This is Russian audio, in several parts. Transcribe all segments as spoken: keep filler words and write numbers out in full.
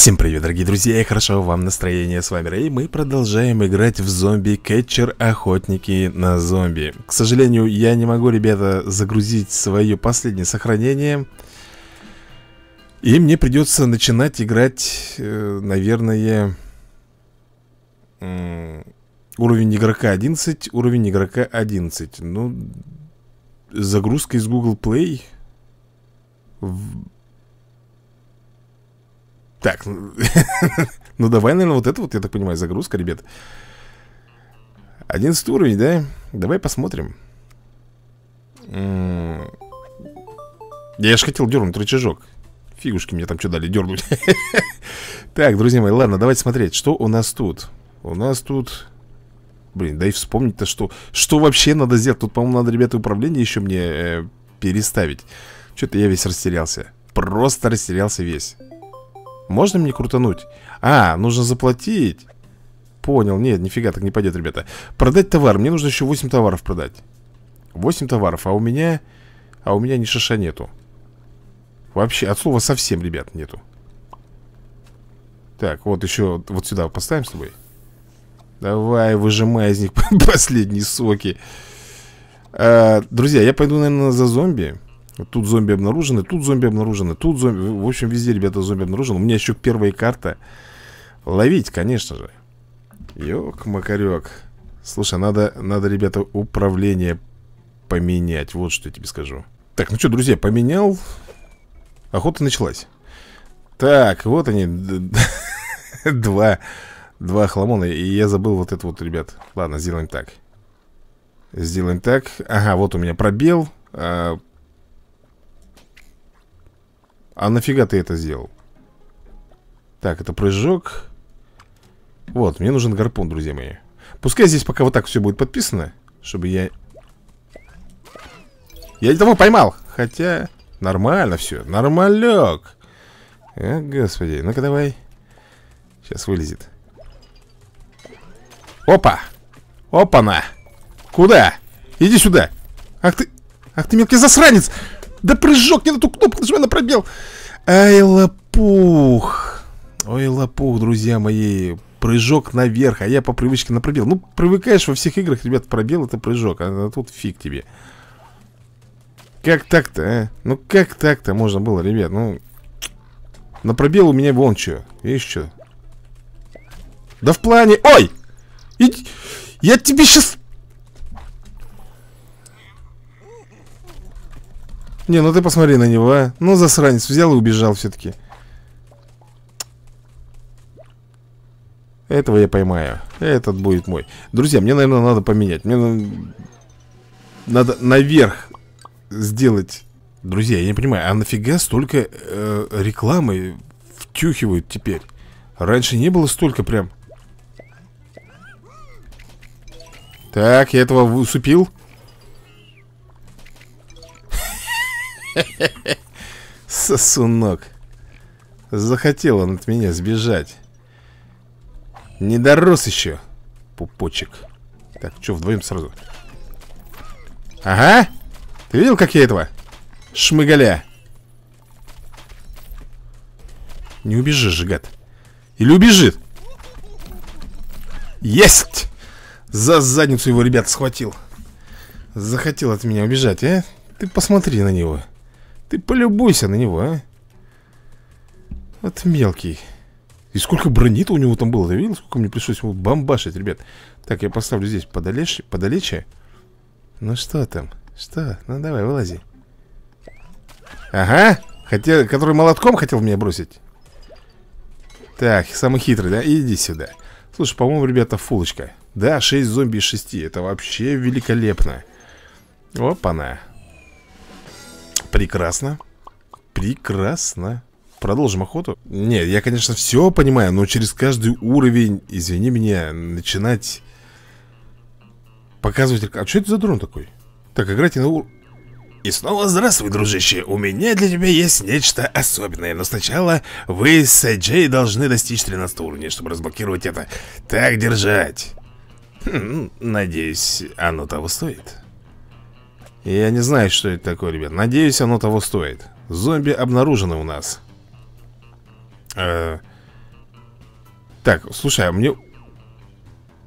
Всем привет, дорогие друзья, и хорошо вам настроение, с вами Рэй. Мы продолжаем играть в зомби кетчер, охотники на зомби. К сожалению, я не могу, ребята, загрузить свое последнее сохранение, и мне придется начинать играть, наверное, уровень игрока одиннадцать, уровень игрока одиннадцать. Ну, загрузка из Google Play... Так, ну давай, наверное, вот это вот, я так понимаю, загрузка, ребят. Одиннадцатый уровень, да? Давай посмотрим. Я же хотел дернуть рычажок. Фигушки мне там что дали дернуть. Так, друзья мои, ладно, давайте смотреть, что у нас тут. У нас тут... Блин, да и вспомнить-то, что... Что вообще надо сделать? Тут, по-моему, надо, ребята, управление еще мне э, переставить. Что-то я весь растерялся. Просто растерялся весь. Можно мне крутануть? А, нужно заплатить. Понял, нет, нифига так не пойдет, ребята. Продать товар, мне нужно еще восемь товаров продать. восемь товаров, а у меня... А у меня ни шиша нету. Вообще, от слова совсем, ребят, нету. Так, вот еще вот сюда поставим с тобой. Давай, выжимай из них последние соки. а, Друзья, я пойду, наверное, за зомби. Тут зомби обнаружены, тут зомби обнаружены, тут зомби... В общем, везде, ребята, зомби обнаружены. У меня еще первая карта. Ловить, конечно же. Ёк-макарёк. Слушай, надо, надо, ребята, управление поменять. Вот что я тебе скажу. Так, ну что, друзья, поменял. Охота началась. Так, вот они. Два Два хламона, и я забыл вот это вот, ребят. Ладно, сделаем так. Сделаем так, ага, вот у меня пробел. А нафига ты это сделал? Так, это прыжок. Вот, мне нужен гарпун, друзья мои. Пускай здесь пока вот так все будет подписано, чтобы я... Я этого поймал! Хотя, нормально все, нормалек. О, господи, ну-ка давай. Сейчас вылезет. Опа! Опа-на! Куда? Иди сюда! Ах ты... Ах ты мелкий засранец! Да прыжок, не на ту кнопку, нажимай на пробел. Ай, лопух. Ой, лопух, друзья мои. Прыжок наверх, а я по привычке на пробел. Ну, привыкаешь во всех играх, ребят, пробел — это прыжок, а тут фиг тебе. Как так-то, а? Ну, как так-то можно было, ребят, ну. На пробел у меня вон что, видишь что. Да в плане, ой! Иди... Я тебе сейчас... Не, ну ты посмотри на него, а. Ну, засранец, взял и убежал все-таки. Этого я поймаю. Этот будет мой. Друзья, мне, наверное, надо поменять. Мне надо наверх сделать. Друзья, я не понимаю, а нафига столько э, рекламы втюхивают теперь? Раньше не было столько прям. Так, я этого усыпил. Сосунок. Захотел он от меня сбежать. Не дорос еще, пупочек. Так, что, вдвоем сразу? Ага. Ты видел, как я этого? Шмыгаля. Не убежишь, гад. Или убежит. Есть. За задницу его, ребят, схватил. Захотел от меня убежать, а? Ты посмотри на него. Ты полюбуйся на него, а? Вот мелкий. И сколько брони-то у него там было, ты видел? Сколько мне пришлось его бомбашить, ребят. Так, я поставлю здесь подалече, подалече. Ну что там? Что? Ну давай, вылази. Ага, хотел, который молотком хотел меня бросить. Так, самый хитрый, да? Иди сюда. Слушай, по-моему, ребята, фулочка. Да, шесть зомби из шести, это вообще великолепно. Опа-на. Прекрасно. Прекрасно. Продолжим охоту. Нет, я, конечно, все понимаю, но через каждый уровень, извини меня, начинать показывать... А что это за дрон такой? Так, играйте на ур... И снова здравствуй, дружище. У меня для тебя есть нечто особенное. Но сначала вы с Джей должны достичь тринадцатого уровня, чтобы разблокировать это. Так держать. Хм, надеюсь, оно того стоит. Я не знаю, что это такое, ребят. Надеюсь, оно того стоит. Зомби обнаружены у нас. э, Так, слушай, а мне...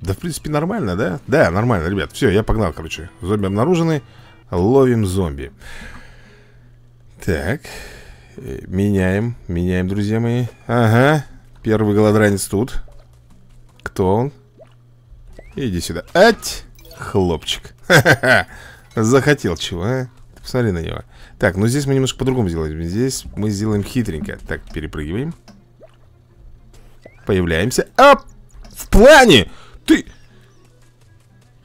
Да, в принципе, нормально, да? Да, нормально, ребят. Все, я погнал, короче. Зомби обнаружены. Ловим зомби. Так. Меняем. Меняем, друзья мои. Ага. Первый голодранец тут. Кто он? Иди сюда. Ать! Хлопчик. Ха-ха-ха. Захотел чего, а? Ты посмотри на него. Так, ну здесь мы немножко по-другому сделаем. Здесь мы сделаем хитренько. Так, перепрыгиваем. Появляемся. Оп! В плане! Ты...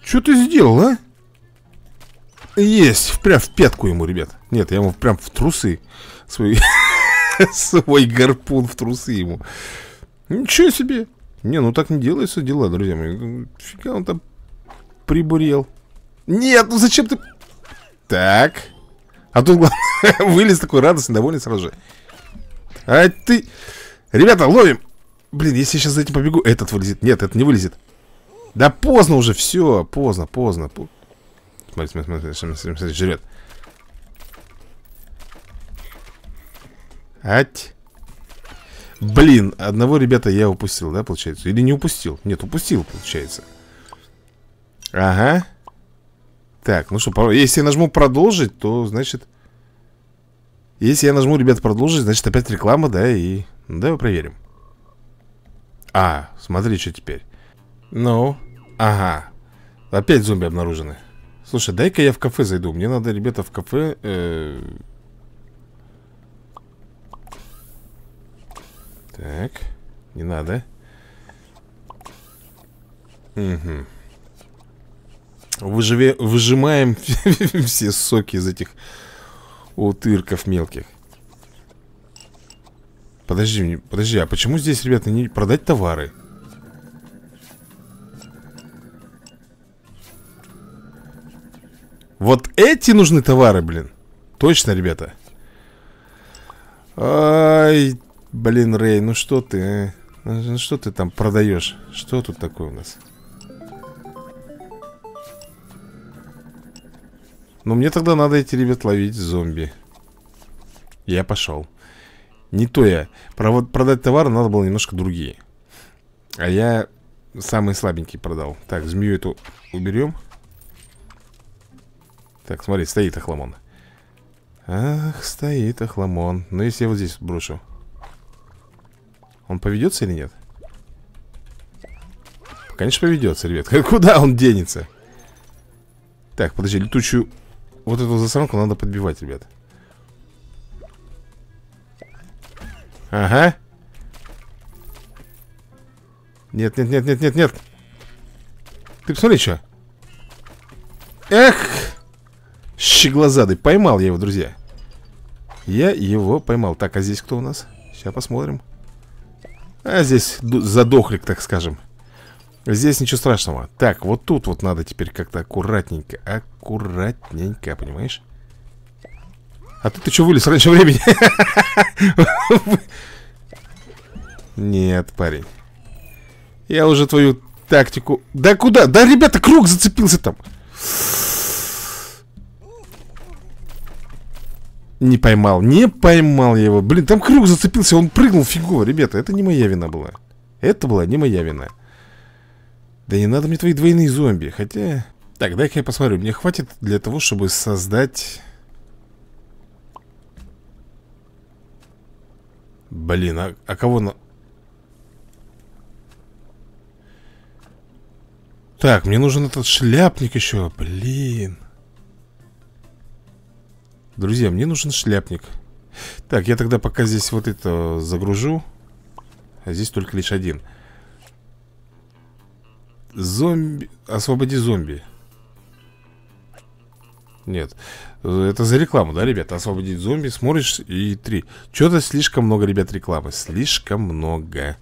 Что ты сделал, а? Есть, прям в пятку ему, ребят. Нет, я ему прям в трусы. Свой свой гарпун в трусы ему. Ничего себе. Не, ну так не делаются дела, друзья мои. Фига он там прибурел. Нет, ну зачем ты... Так. А тут вылез такой радостный, довольный сразу же. А ты... Ребята, ловим. Блин, если я сейчас за этим побегу, этот вылезет. Нет, этот не вылезет. Да поздно уже, все, поздно, поздно. Смотри, смотри, смотри, смотри, жрет. Ать. Блин, одного, ребята, я упустил, да, получается? Или не упустил? Нет, упустил, получается. Ага. Так, ну что, если я нажму продолжить, то, значит... Если я нажму, ребята, продолжить, значит, опять реклама, да, и... Ну, давай проверим. А, смотри, что теперь. Ну, ага. Опять зомби обнаружены. Слушай, дай-ка я в кафе зайду. Мне надо, ребята, в кафе... Э... Так, не надо. Угу. Выживе... Выжимаем все соки из этих утырков мелких. Подожди, подожди, а почему здесь, ребята, не продать товары? Вот эти нужны товары, блин. Точно, ребята. Ай, блин, Рэй, ну что ты, а? Ну что ты там продаешь? Что тут такое у нас? Ну мне тогда надо идти, ребят, ловить зомби. Я пошел. Не то я. Про продать товары надо было немножко другие. А я самый слабенький продал. Так, змею эту уберем. Так, смотри, стоит охламон. Ах, стоит охламон. Но если я вот здесь брошу, он поведется или нет? Конечно, поведется, ребят. Куда он денется? Так, подожди, летучую вот эту засранку надо подбивать, ребят. Ага. Нет, нет, нет, нет, нет, нет. Ты посмотри, что. Эх! Щеглазадый, поймал я его, друзья. Я его поймал. Так, а здесь кто у нас? Сейчас посмотрим. А здесь задохлик, так скажем. Здесь ничего страшного. Так, вот тут вот надо теперь как-то аккуратненько. Аккуратненько, понимаешь? А ты, ты что вылез раньше времени? Нет, парень. Я уже твою тактику... Да куда? Да, ребята, круг зацепился там. Не поймал, не поймал я его. Блин, там крюк зацепился, он прыгнул фигово. Ребята, это не моя вина была. Это была не моя вина. Да не надо мне твои двойные зомби. Хотя... Так, дай-ка я посмотрю. Мне хватит для того, чтобы создать... Блин, а, а кого на... Так, мне нужен этот шляпник еще. Блин. Друзья, мне нужен шляпник. Так, я тогда пока здесь вот это загружу. А здесь только лишь один. Зомби... Освободи зомби. Нет. Это за рекламу, да, ребята? Освободить зомби, смотришь и три. Что-то слишком много, ребят, рекламы. Слишком много.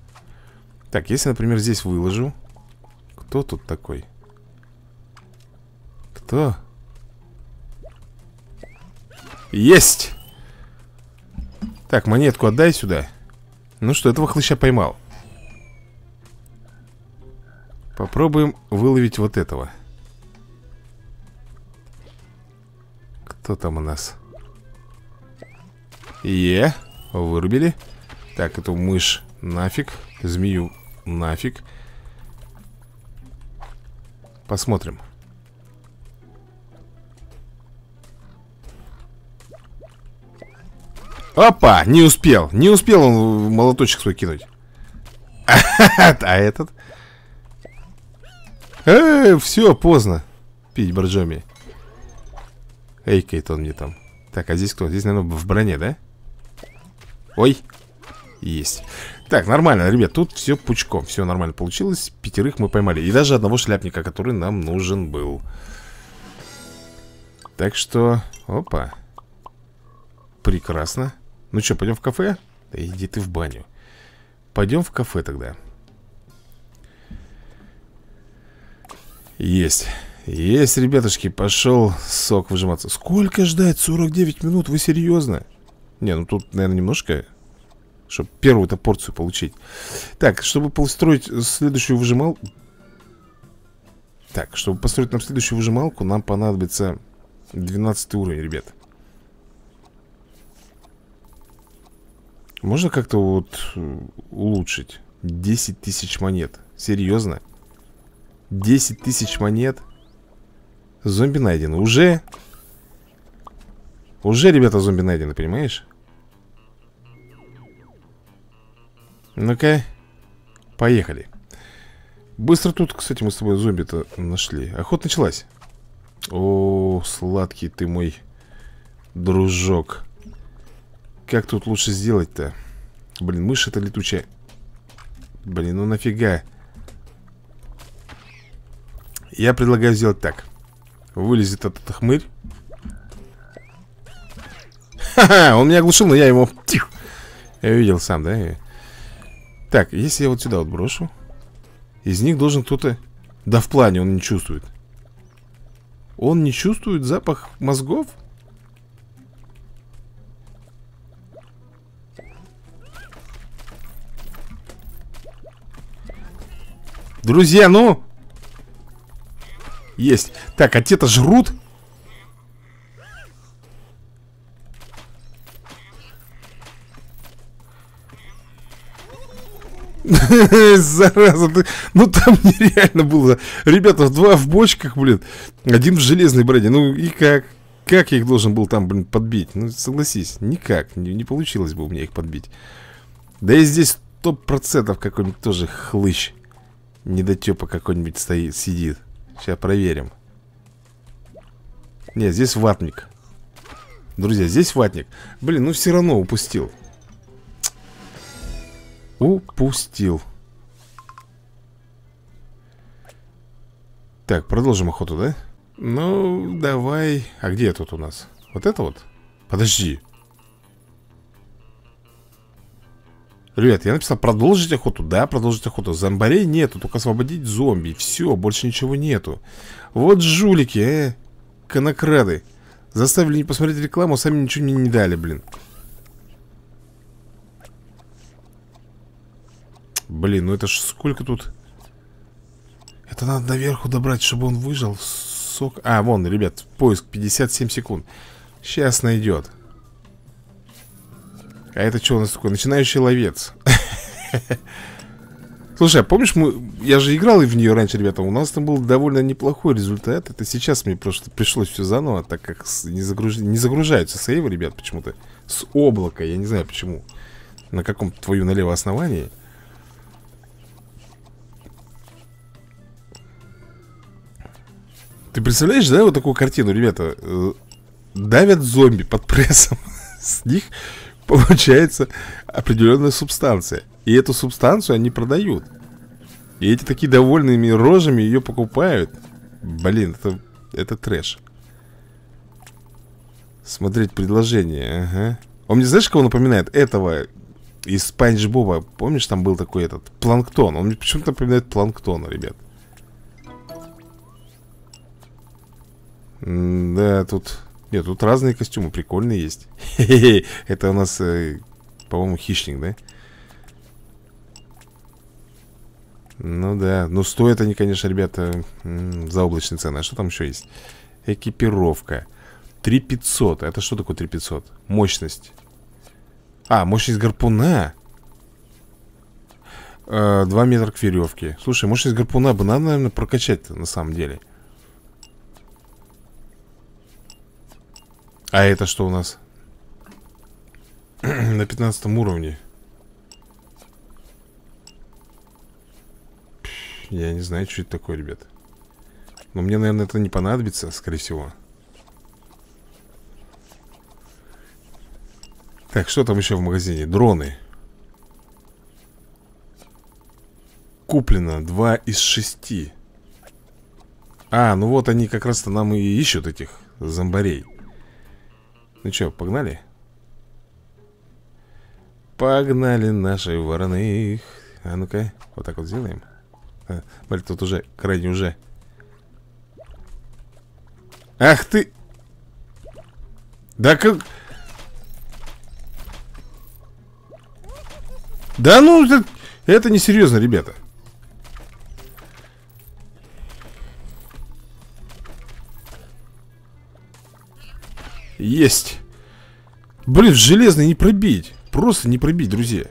Так, если, например, здесь выложу. Кто тут такой? Кто? Есть! Так, монетку отдай сюда. Ну что, этого хлыща поймал. Попробуем выловить вот этого. Кто там у нас? Е, вырубили. Так, эту мышь нафиг. Змею нафиг. Посмотрим. Опа, не успел. Не успел он молоточек свой кинуть. А этот? Э, все, поздно. Пить боржоми. Эйкает он мне там. Так, а здесь кто? Здесь, наверное, в броне, да? Ой. Есть. Так, нормально, ребят, тут все пучком. Все нормально получилось, пятерых мы поймали. И даже одного шляпника, который нам нужен был. Так что, опа. Прекрасно. Ну что, пойдем в кафе? Да иди ты в баню. Пойдем в кафе тогда. Есть. Есть, ребятушки, пошел сок выжиматься. Сколько ждать? сорок девять минут, вы серьезно? Не, ну тут, наверное, немножко, чтобы первую-то порцию получить. Так, чтобы построить следующую выжималку. Так, чтобы построить нам следующую выжималку, нам понадобится двенадцатый уровень, ребят. Можно как-то вот улучшить? десять тысяч монет. Серьезно? десять тысяч монет. Зомби найдены. Уже. Уже, ребята, зомби найдены, понимаешь? Ну-ка. Поехали. Быстро тут, кстати, мы с тобой зомби-то нашли. Охота началась. О, сладкий ты мой дружок. Как тут лучше сделать-то? Блин, мышь это летучая. Блин, ну нафига. Я предлагаю сделать так. Вылезет этот хмырь. Ха-ха, он меня оглушил, но я его... Тих! Я видел сам, да? Так, если я вот сюда вот брошу. Из них должен кто-то... Да в плане, он не чувствует. Он не чувствует запах мозгов? Друзья, ну... Есть. Так, а те-то жрут. Зараза, ты... Ну там нереально было. Ребята, два в бочках, блин. Один в железной броне. Ну и как? Как я их должен был там, блин, подбить? Ну согласись, никак. Не, не получилось бы у меня их подбить. Да и здесь сто процентов какой-нибудь тоже хлыщ. Недотепа какой-нибудь стоит, сидит. Сейчас проверим. Не, здесь ватник. Друзья, здесь ватник. Блин, ну все равно упустил. Упустил. Так, продолжим охоту, да? Ну, давай. А где тут у нас? Вот это вот? Подожди. Ребят, я написал продолжить охоту. Да, продолжить охоту. Зомбарей нету, только освободить зомби. Все, больше ничего нету. Вот жулики, э. Конокрады. Заставили не посмотреть рекламу, сами ничего мне не дали, блин. Блин, ну это ж сколько тут. Это надо наверху добрать, чтобы он выжил. Сок. А, вон, ребят, поиск пятьдесят семь секунд. Сейчас найдет. А это что у нас такое? Начинающий ловец. Слушай, а помнишь, мы... я же играл и в нее раньше, ребята. У нас там был довольно неплохой результат. Это сейчас мне просто пришлось все заново, так как не, загруж... не загружаются сейвы, ребят, почему-то. С облака, я не знаю почему. На каком твою налево основании. Ты представляешь, да, вот такую картину, ребята? Давят зомби под прессом. С них... получается определенная субстанция. И эту субстанцию они продают. И эти такие довольными рожами ее покупают. Блин, это, это трэш. Смотреть предложение, ага. Он мне, знаешь, кого напоминает? Этого из Спанч Боба. Помнишь, там был такой этот Планктон. Он мне почему-то напоминает Планктона, ребят. М да, тут... Нет, тут разные костюмы, прикольные есть. Хе-хе-хе. Это у нас, э, по-моему, хищник, да? Ну да, но стоят они, конечно, ребята, заоблачные цены. А что там еще есть? Экипировка три тысячи пятьсот, это что такое три тысячи пятьсот? Мощность. А, мощность гарпуна. э, два метра к веревке. Слушай, может из гарпуна бы надо, наверное, прокачать-то на самом деле. А это что у нас? На пятнадцатом уровне. Я не знаю, что это такое, ребят. Но мне, наверное, это не понадобится, скорее всего. Так, что там еще в магазине? Дроны. Куплено два из шести. А, ну вот они как раз-то нам и ищут этих зомбарей. Ну что, погнали? Погнали наши вороных. А ну-ка, вот так вот сделаем. А, смотри, тут уже, крайне уже. Ах ты! Да как... Да ну, это, это несерьезно, ребята. Есть. Блин, в железный не пробить. Просто не пробить, друзья.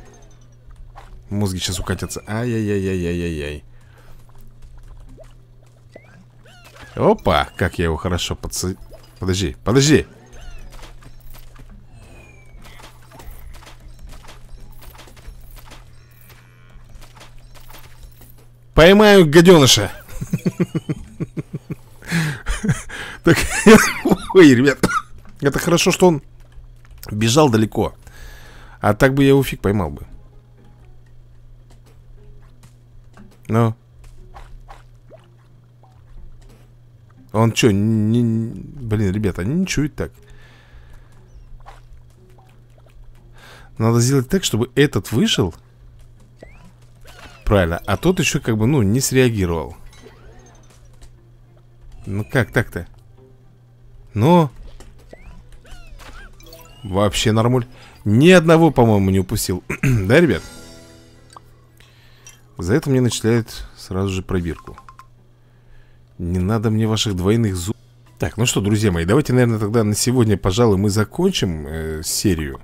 Мозги сейчас укатятся. Ай-яй-яй-яй-яй-яй-яй. Опа, как я его хорошо подсадил. Подожди, подожди. Поймаю гаденыша. Так, ой, ребят, это хорошо, что он бежал далеко. А так бы я его фиг поймал бы. Ну. Он что, не, не, блин, ребята, они не чуют так. Надо сделать так, чтобы этот вышел. Правильно, а тот еще как бы, ну, не среагировал. Ну как так-то? Ну. Вообще нормуль. Ни одного, по-моему, не упустил. Да, ребят? За это мне начисляют сразу же пробирку. Не надо мне ваших двойных зуб. Так, ну что, друзья мои, давайте, наверное, тогда на сегодня, пожалуй, мы закончим э, серию.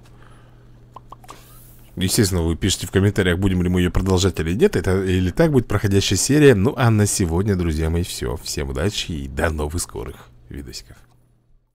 Естественно, вы пишите в комментариях, будем ли мы ее продолжать или нет, это или так будет проходящая серия. Ну а на сегодня, друзья мои, все. Всем удачи и до новых скорых видосиков.